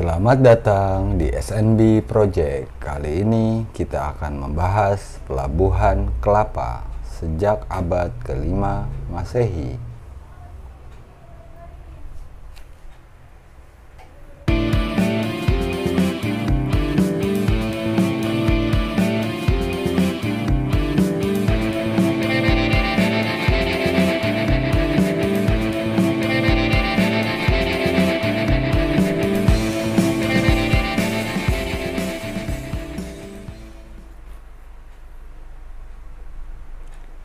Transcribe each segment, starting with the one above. Selamat datang di SNB Project. Kali ini kita akan membahas Pelabuhan Kelapa sejak abad ke-5 Masehi.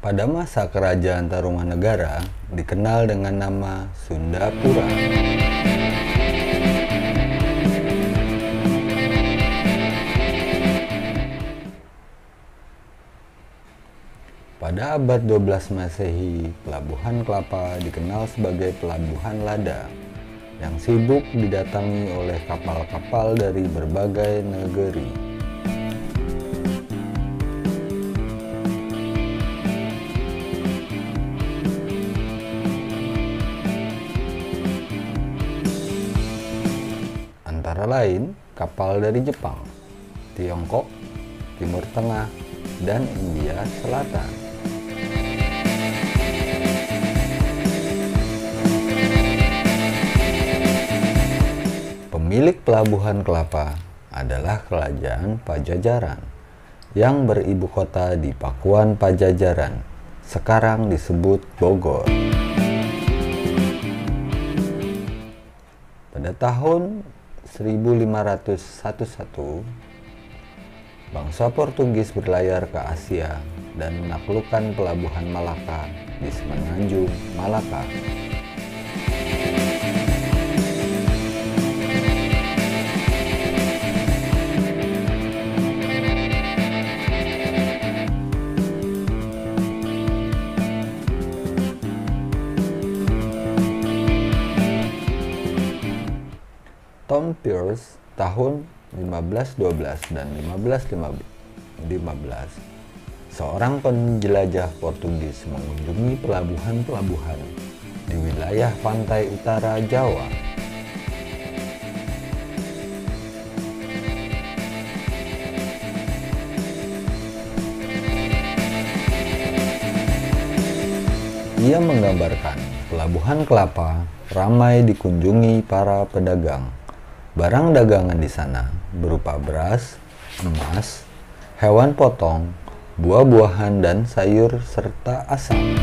Pada masa kerajaan Tarumanagara dikenal dengan nama Sunda Pura. Pada abad 12 Masehi, Pelabuhan Kelapa dikenal sebagai Pelabuhan Lada yang sibuk didatangi oleh kapal-kapal dari berbagai negeri. Lain kapal dari Jepang, Tiongkok, Timur Tengah, dan India Selatan. Pemilik Pelabuhan Kelapa adalah Kerajaan Pajajaran yang beribu kota di Pakuan Pajajaran, sekarang disebut Bogor. Pada tahun 1511, bangsa Portugis berlayar ke Asia dan menaklukkan pelabuhan Malaka di Semenanjung Malaka. Tahun 1512 dan 1515, seorang penjelajah Portugis mengunjungi pelabuhan-pelabuhan di wilayah pantai utara Jawa. Ia menggambarkan Pelabuhan Kelapa ramai dikunjungi para pedagang. Barang dagangan di sana berupa beras, emas, hewan potong, buah-buahan, dan sayur serta asam.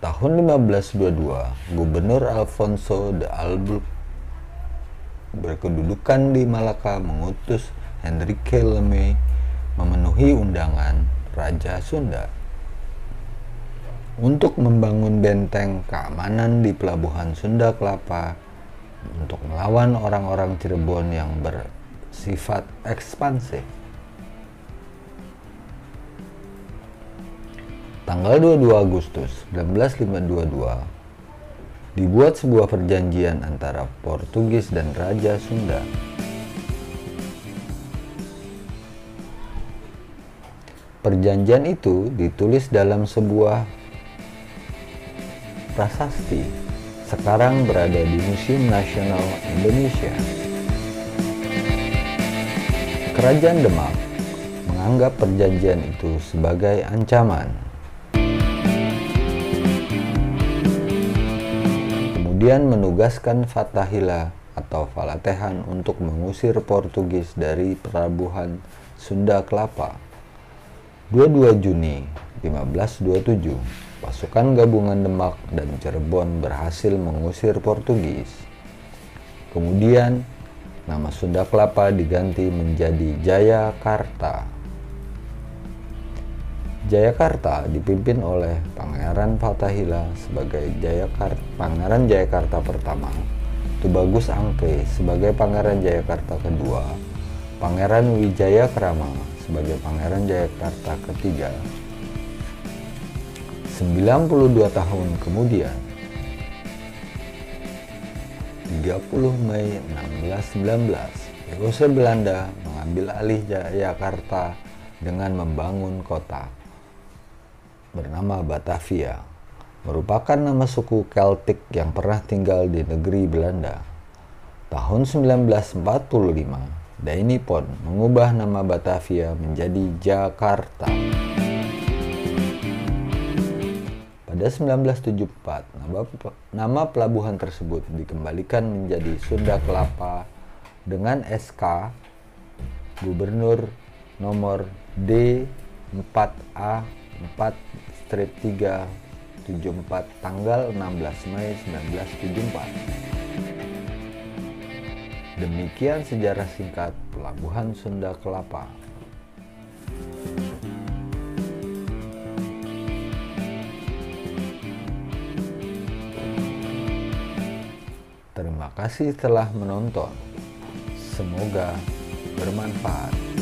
Tahun 1522, Gubernur Alfonso de Albuquerque berkedudukan di Malaka mengutus Hendrik Klemmey memenuhi undangan Raja Sunda untuk membangun benteng keamanan di Pelabuhan Sunda Kelapa untuk melawan orang-orang Cirebon yang bersifat ekspansif. Tanggal 22 Agustus 1952 dibuat sebuah perjanjian antara Portugis dan Raja Sunda. Perjanjian itu ditulis dalam sebuah prasasti, sekarang berada di Museum Nasional Indonesia. Kerajaan Demak menganggap perjanjian itu sebagai ancaman. Kemudian menugaskan Fatahillah atau Falatehan untuk mengusir Portugis dari Pelabuhan Sunda Kelapa. 22 Juni 1527. Pasukan gabungan Demak dan Cirebon berhasil mengusir Portugis. Kemudian, nama Sunda Kelapa diganti menjadi Jayakarta. Jayakarta dipimpin oleh Pangeran Fatahillah sebagai Pangeran Jayakarta pertama, Tubagus Angke sebagai Pangeran Jayakarta kedua, Pangeran Wijaya Krama sebagai Pangeran Jayakarta ketiga. 92 tahun kemudian, 30 Mei 1619, VOC Belanda mengambil alih Jayakarta dengan membangun kota bernama Batavia merupakan nama suku Celtic yang pernah tinggal di negeri Belanda. Tahun 1945, Dai Nippon mengubah nama Batavia menjadi Jakarta. Pada 1974, nama pelabuhan tersebut dikembalikan menjadi Sunda Kelapa dengan SK Gubernur nomor D4A/4-374 tanggal 16 Mei 1974. Demikian sejarah singkat Pelabuhan Sunda Kelapa. Terima kasih telah menonton. Semoga bermanfaat.